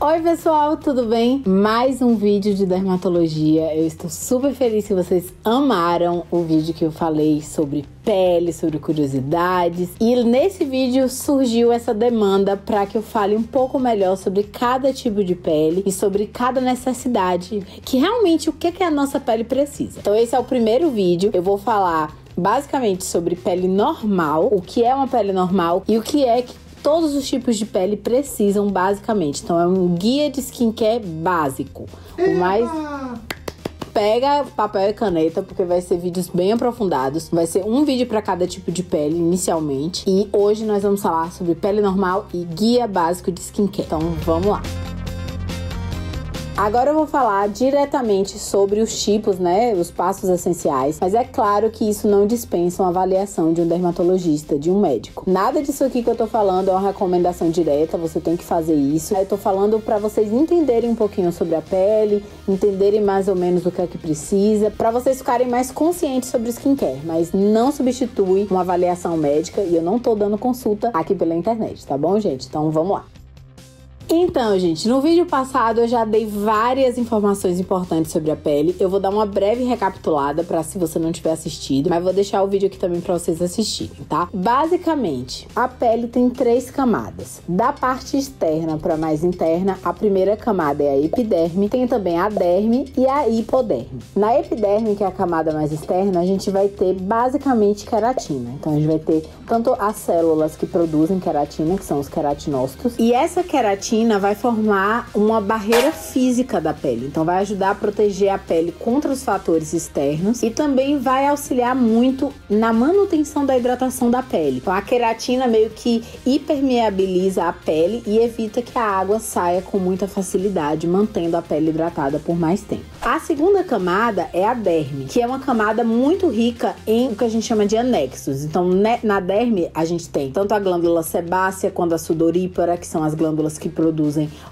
Oi pessoal, tudo bem? Mais um vídeo de dermatologia. Eu estou super feliz que vocês amaram o vídeo que eu falei sobre pele, sobre curiosidades. E nesse vídeo surgiu essa demanda para que eu fale um pouco melhor sobre cada tipo de pele e sobre cada necessidade, que realmente o que a nossa pele precisa. Então esse é o primeiro vídeo, eu vou falar basicamente sobre pele normal, o que é uma pele normal e o que é que todos os tipos de pele precisam basicamente. Então é um guia de skincare básico. O mais... Pega papel e caneta, porque vai ser vídeos bem aprofundados. Vai ser um vídeo para cada tipo de pele inicialmente. E hoje nós vamos falar sobre pele normal e guia básico de skincare. Então vamos lá. Agora eu vou falar diretamente sobre os tipos, né, os passos essenciais, mas é claro que isso não dispensa uma avaliação de um dermatologista, de um médico. Nada disso aqui que eu tô falando é uma recomendação direta, você tem que fazer isso. Eu tô falando pra vocês entenderem um pouquinho sobre a pele, entenderem mais ou menos o que é que precisa, pra vocês ficarem mais conscientes sobre o skincare, mas não substitui uma avaliação médica e eu não tô dando consulta aqui pela internet, tá bom, gente? Então vamos lá. Então, gente, no vídeo passado eu já dei várias informações importantes sobre a pele. Eu vou dar uma breve recapitulada pra se você não tiver assistido, mas vou deixar o vídeo aqui também pra vocês assistirem, tá? Basicamente, a pele tem três camadas. Da parte externa pra mais interna, a primeira camada é a epiderme, tem também a derme e a hipoderme. Na epiderme, que é a camada mais externa, a gente vai ter basicamente queratina. Então a gente vai ter tanto as células que produzem queratina, que são os queratinócitos, e essa queratina vai formar uma barreira física da pele, então vai ajudar a proteger a pele contra os fatores externos e também vai auxiliar muito na manutenção da hidratação da pele. Então a queratina meio que hipermeabiliza a pele e evita que a água saia com muita facilidade, mantendo a pele hidratada por mais tempo. A segunda camada é a derme, que é uma camada muito rica em o que a gente chama de anexos. Então na derme a gente tem tanto a glândula sebácea quanto a sudorípara, que são as glândulas que produzem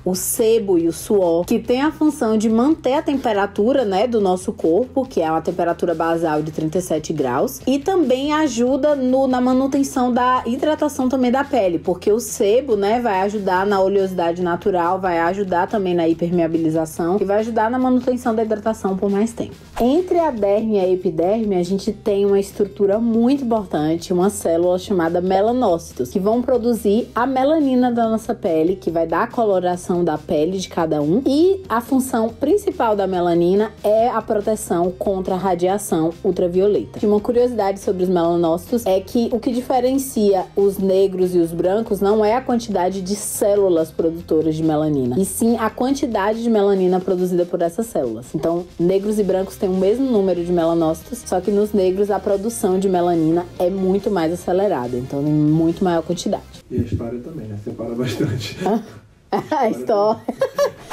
o sebo e o suor, que tem a função de manter a temperatura, né, do nosso corpo, que é uma temperatura basal de 37 graus, e também ajuda na manutenção da hidratação também da pele, porque o sebo, né, vai ajudar na oleosidade natural, vai ajudar também na hipermeabilização e vai ajudar na manutenção da hidratação por mais tempo. Entre a derme e a epiderme, a gente tem uma estrutura muito importante, uma célula chamada melanócitos, que vão produzir a melanina da nossa pele, que vai dar a coloração da pele de cada um, e a função principal da melanina é a proteção contra a radiação ultravioleta. Uma curiosidade sobre os melanócitos é que o que diferencia os negros e os brancos não é a quantidade de células produtoras de melanina, e sim a quantidade de melanina produzida por essas células. Então, negros e brancos têm o mesmo número de melanócitos, só que nos negros a produção de melanina é muito mais acelerada, então tem muito maior quantidade. E a história também, né? Separa bastante. A história.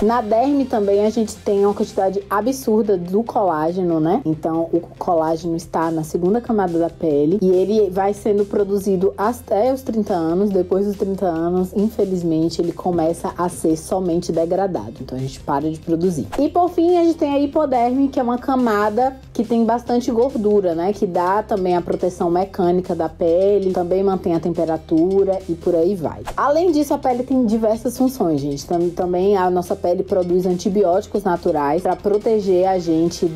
Na derme também a gente tem uma quantidade absurda do colágeno, né? Então o colágeno está na segunda camada da pele e ele vai sendo produzido até os 30 anos. Depois dos 30 anos, infelizmente, ele começa a ser somente degradado. Então a gente para de produzir. E por fim, a gente tem a hipoderme, que é uma camada que tem bastante gordura, né? Que dá também a proteção mecânica da pele, também mantém a temperatura e por aí vai. Além disso, a pele tem diversas funções, gente. Também a nossa pele produz antibióticos naturais para proteger a gente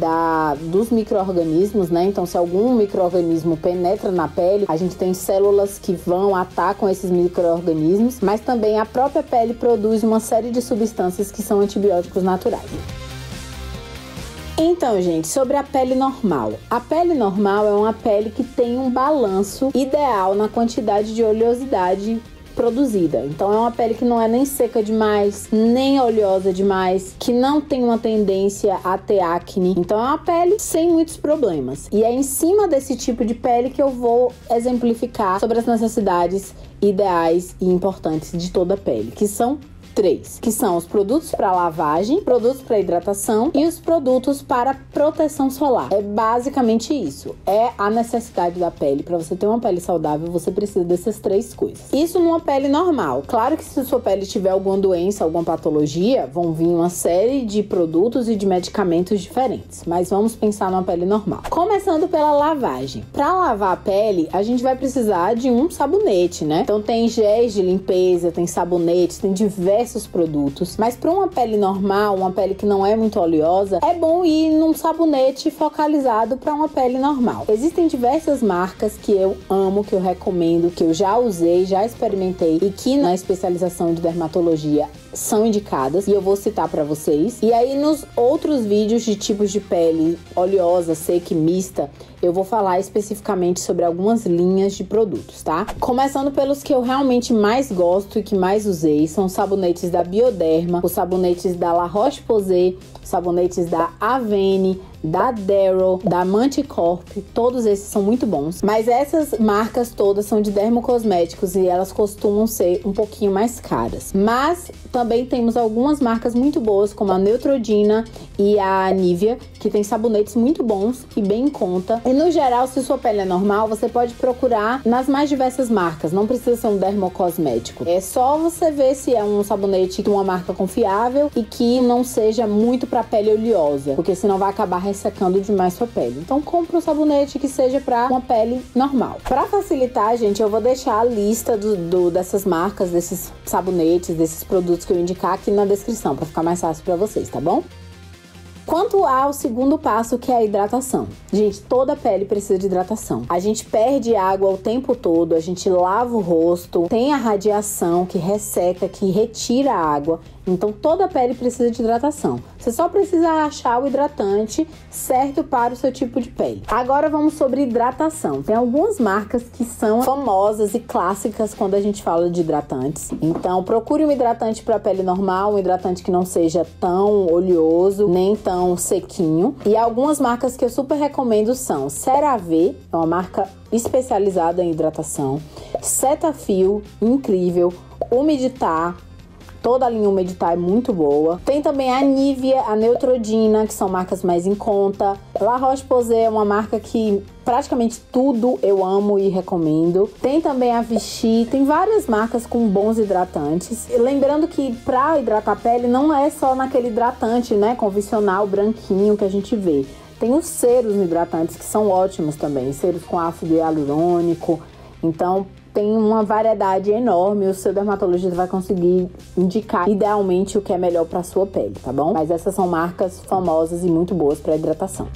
dos micro-organismos, né? Então, se algum micro-organismo penetra na pele, a gente tem células que atacam esses micro-organismos, mas também a própria pele produz uma série de substâncias que são antibióticos naturais. Então, gente, sobre a pele normal. A pele normal é uma pele que tem um balanço ideal na quantidade de oleosidade produzida. Então é uma pele que não é nem seca demais, nem oleosa demais, que não tem uma tendência a ter acne. Então é uma pele sem muitos problemas. E é em cima desse tipo de pele que eu vou exemplificar sobre as necessidades ideais e importantes de toda a pele, que são três, que são os produtos para lavagem, produtos para hidratação e os produtos para proteção solar. É basicamente isso. É a necessidade da pele. Para você ter uma pele saudável, você precisa dessas três coisas. Isso numa pele normal. Claro que se sua pele tiver alguma doença, alguma patologia, vão vir uma série de produtos e de medicamentos diferentes. Mas vamos pensar numa pele normal. Começando pela lavagem. Para lavar a pele, a gente vai precisar de um sabonete, né? Então tem géis de limpeza, tem sabonetes, tem diversos esses produtos, mas para uma pele normal, uma pele que não é muito oleosa, é bom ir num sabonete focalizado para uma pele normal. Existem diversas marcas que eu amo, que eu recomendo, que eu já usei, já experimentei e que na especialização de dermatologia são indicadas, e eu vou citar para vocês. E aí nos outros vídeos de tipos de pele oleosa, seca e mista, eu vou falar especificamente sobre algumas linhas de produtos, tá? Começando pelos que eu realmente mais gosto e que mais usei, são os sabonetes da Bioderma, os sabonetes da La Roche-Posay, os sabonetes da Avene, da Darrow, da Mantecorp. Todos esses são muito bons, mas essas marcas todas são de dermocosméticos e elas costumam ser um pouquinho mais caras. Mas também temos algumas marcas muito boas, como a Neutrodina e a Nivea, que tem sabonetes muito bons e bem em conta. E no geral, se sua pele é normal, você pode procurar nas mais diversas marcas, não precisa ser um dermocosmético. É só você ver se é um sabonete de uma marca confiável e que não seja muito para pele oleosa, porque senão vai acabar ressecando demais sua pele. Então compra um sabonete que seja para uma pele normal. Para facilitar, gente, eu vou deixar a lista dessas marcas, desses sabonetes, desses produtos que eu indicar aqui na descrição, para ficar mais fácil para vocês, tá bom? Quanto ao segundo passo, que é a hidratação. Gente, toda pele precisa de hidratação. A gente perde água o tempo todo, a gente lava o rosto, tem a radiação que resseca, que retira a água. Então toda pele precisa de hidratação. Você só precisa achar o hidratante certo para o seu tipo de pele. Agora vamos sobre hidratação. Tem algumas marcas que são famosas e clássicas quando a gente fala de hidratantes. Então procure um hidratante para pele normal, um hidratante que não seja tão oleoso, nem tão sequinho. E algumas marcas que eu super recomendo são CeraVe, é uma marca especializada em hidratação, Cetaphil, incrível, Umedtar, toda a linha Umedtai é muito boa. Tem também a Nivea, a Neutrodina, que são marcas mais em conta. La Roche-Posay é uma marca que praticamente tudo eu amo e recomendo. Tem também a Vichy, tem várias marcas com bons hidratantes. Lembrando que para hidratar a pele não é só naquele hidratante, né, convencional, branquinho que a gente vê. Tem os ceros hidratantes que são ótimos também, ceros com ácido hialurônico. Então tem uma variedade enorme, o seu dermatologista vai conseguir indicar idealmente o que é melhor para sua pele, tá bom? Mas essas são marcas famosas e muito boas para hidratação.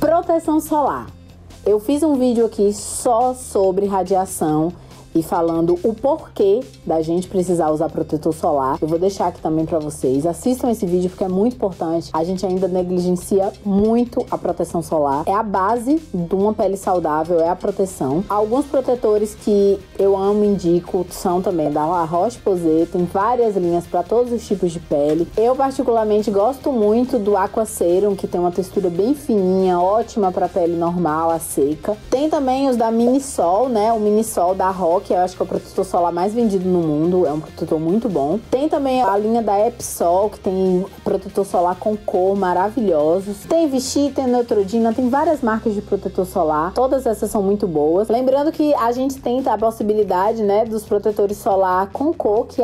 Proteção solar. Eu fiz um vídeo aqui só sobre radiação e falando o porquê da gente precisar usar protetor solar. Eu vou deixar aqui também para vocês. Assistam esse vídeo porque é muito importante. A gente ainda negligencia muito a proteção solar. É a base de uma pele saudável, é a proteção. Alguns protetores que eu amo e indico são também da La Roche-Posay. Tem várias linhas para todos os tipos de pele. Eu particularmente gosto muito do Aqua Serum, que tem uma textura bem fininha, ótima para pele normal, a seca. Tem também os da Minisol, né? O Minisol da Roche, que eu acho que é o protetor solar mais vendido no mundo, é um protetor muito bom. Tem também a linha da Epsol, que tem protetor solar com cor maravilhosos. Tem Vichy, tem Neutrodina, tem várias marcas de protetor solar. Todas essas são muito boas. Lembrando que a gente tem a possibilidade, né, dos protetores solar com cor, que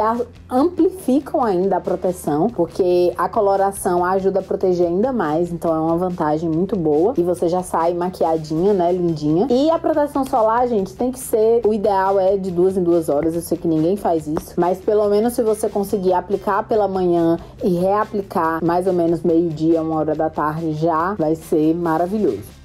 amplificam ainda a proteção, porque a coloração ajuda a proteger ainda mais, então é uma vantagem muito boa. E você já sai maquiadinha, né, lindinha. E a proteção solar, gente, tem que ser, o ideal é de 2 em 2 horas, eu sei que ninguém faz isso, mas pelo menos se você conseguir aplicar pela manhã e reaplicar mais ou menos meio-dia, 1 hora da tarde, já vai ser maravilhoso.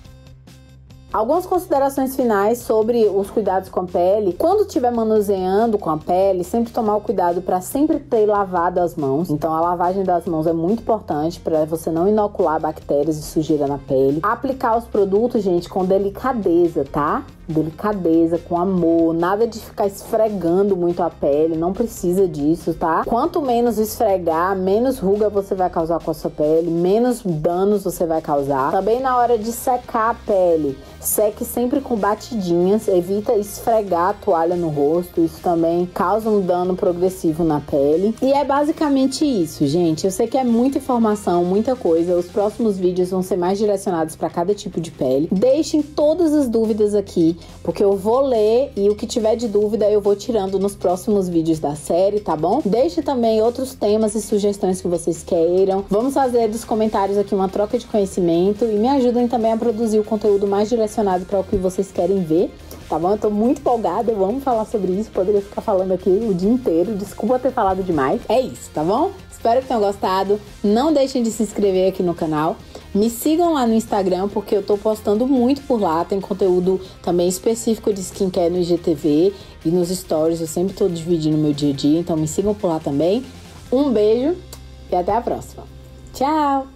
Algumas considerações finais sobre os cuidados com a pele. Quando estiver manuseando com a pele, sempre tomar o cuidado para sempre ter lavado as mãos. Então a lavagem das mãos é muito importante para você não inocular bactérias e sujeira na pele. Aplicar os produtos, gente, com delicadeza, tá? Delicadeza, com amor, nada de ficar esfregando muito a pele, não precisa disso, tá? Quanto menos esfregar, menos ruga você vai causar com a sua pele, menos danos você vai causar. Também na hora de secar a pele, seque sempre com batidinhas, evita esfregar a toalha no rosto, isso também causa um dano progressivo na pele. E é basicamente isso, gente. Eu sei que é muita informação, muita coisa, os próximos vídeos vão ser mais direcionados para cada tipo de pele. Deixem todas as dúvidas aqui, porque eu vou ler e o que tiver de dúvida eu vou tirando nos próximos vídeos da série, tá bom? Deixe também outros temas e sugestões que vocês queiram. Vamos fazer dos comentários aqui uma troca de conhecimento e me ajudem também a produzir o conteúdo mais direcionado para o que vocês querem ver. tá bom? Eu tô muito empolgada, eu amo falar sobre isso, poderia ficar falando aqui o dia inteiro, desculpa ter falado demais. É isso, tá bom? Espero que tenham gostado, não deixem de se inscrever aqui no canal. Me sigam lá no Instagram, porque eu tô postando muito por lá, tem conteúdo também específico de skincare no IGTV e nos stories, eu sempre tô dividindo meu dia a dia, então me sigam por lá também. Um beijo e até a próxima. Tchau!